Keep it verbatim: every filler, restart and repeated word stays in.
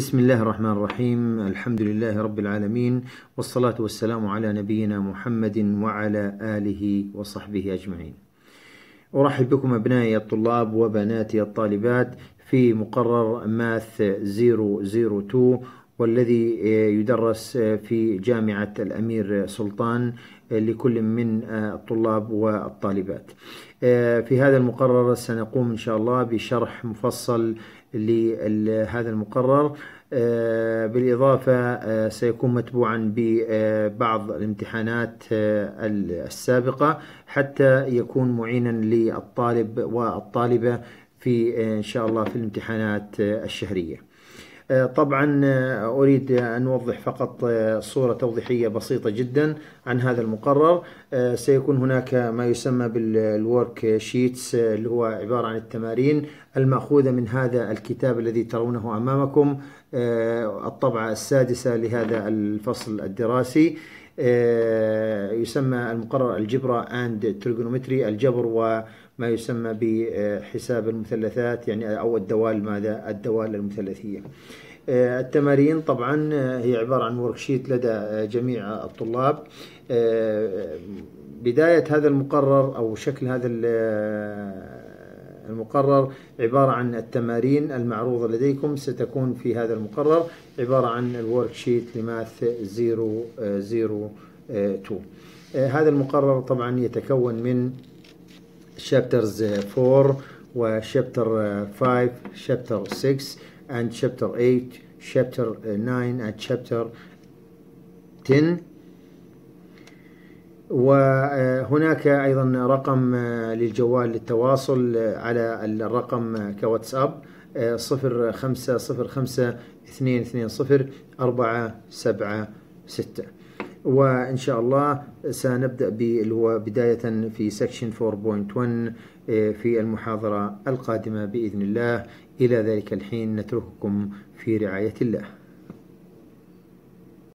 بسم الله الرحمن الرحيم. الحمد لله رب العالمين، والصلاة والسلام على نبينا محمد وعلى آله وصحبه أجمعين. أرحب بكم أبنائي الطلاب وبناتي الطالبات في مقرر ماث صفر صفر اثنين والذي يدرس في جامعة الأمير سلطان لكل من الطلاب والطالبات. في هذا المقرر سنقوم إن شاء الله بشرح مفصل لهذا المقرر، بالإضافة سيكون متبوعا ببعض الامتحانات السابقة حتى يكون معينا للطالب والطالبة في إن شاء الله في الامتحانات الشهرية. طبعا أريد أن أوضح فقط صورة توضيحية بسيطة جدا عن هذا المقرر. سيكون هناك ما يسمى بالورك شيتس اللي هو عبارة عن التمارين المأخوذة من هذا الكتاب الذي ترونه أمامكم، الطبعة السادسة لهذا الفصل الدراسي. يسمى المقرر الجبر اند تريغونومتري، الجبر وما يسمى بحساب المثلثات يعني أو الدوال، ماذا الدوال المثلثية. التمارين طبعا هي عبارة عن وركشيت لدى جميع الطلاب. بداية هذا المقرر أو شكل هذا المقرر عبارة عن التمارين المعروضة لديكم، ستكون في هذا المقرر عبارة عن الوركشيت لماث صفر صفر اثنين. هذا المقرر طبعا يتكون من شابترز أربعة وشابتر خمسة، شابتر ستة and شابتر ثمانية، شابتر تسعة and شابتر عشرة. وهناك أيضا رقم للجوال للتواصل على الرقم كواتساب صفر خمسة صفر خمسة اثنين اثنين صفر أربعة سبعة ستة. وإن شاء الله سنبدأ بداية في سكشن أربعة نقطة واحد في المحاضرة القادمة بإذن الله. إلى ذلك الحين نترككم في رعاية الله.